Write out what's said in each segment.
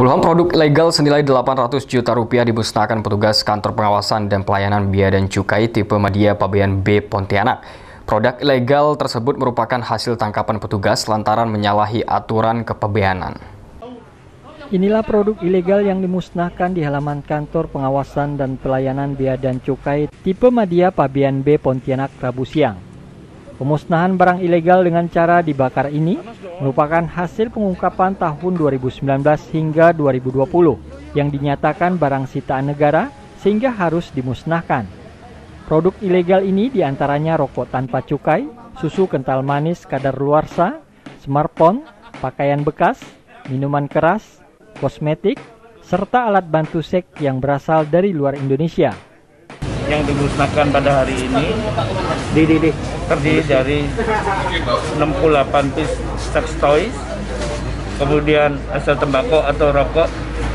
Puluhan produk ilegal senilai 800 juta rupiah dimusnahkan petugas Kantor Pengawasan dan Pelayanan Bea dan Cukai tipe media Pabean B Pontianak. Produk ilegal tersebut merupakan hasil tangkapan petugas lantaran menyalahi aturan kepabeanan. Inilah produk ilegal yang dimusnahkan di halaman Kantor Pengawasan dan Pelayanan Bea dan Cukai tipe media Pabean B Pontianak Rabu siang. Pemusnahan barang ilegal dengan cara dibakar ini merupakan hasil pengungkapan tahun 2019 hingga 2020 yang dinyatakan barang sitaan negara sehingga harus dimusnahkan. Produk ilegal ini diantaranya rokok tanpa cukai, susu kental manis kadar luarsa, smartphone, pakaian bekas, minuman keras, kosmetik, serta alat bantu seks yang berasal dari luar Indonesia. Yang dimusnahkan pada hari ini terdiri dari 68 piece sex toys, kemudian hasil tembakau atau rokok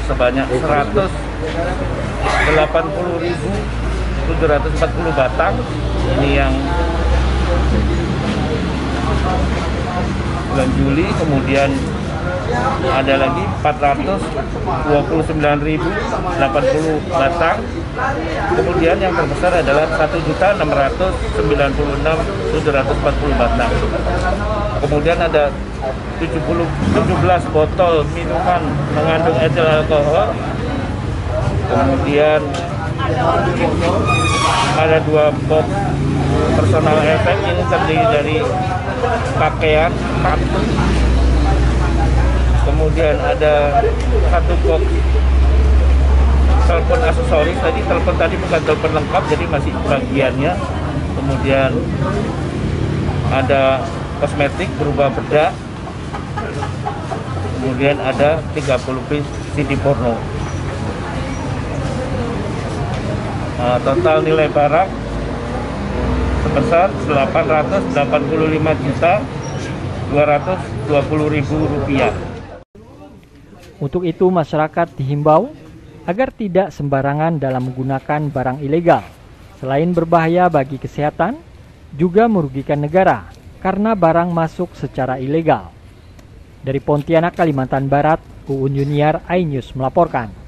sebanyak 180.740 batang. Ini yang bulan Juli, kemudian ada lagi 429.080 batang, kemudian yang terbesar adalah 1.696.740 batang. Kemudian ada 17 botol minuman mengandung etil alkohol, kemudian ada 2 box personal effect, ini terdiri dari pakaian, kartu. Kemudian ada 1 box telepon aksesoris, tadi bukan telepon lengkap, jadi masih bagiannya. Kemudian ada kosmetik berupa bedak. Kemudian ada 30 piece CD porno. Nah, total nilai barang sebesar 885.220.000 rupiah. Untuk itu masyarakat dihimbau agar tidak sembarangan dalam menggunakan barang ilegal. Selain berbahaya bagi kesehatan, juga merugikan negara karena barang masuk secara ilegal. Dari Pontianak, Kalimantan Barat, Uun Yuniar, iNews melaporkan.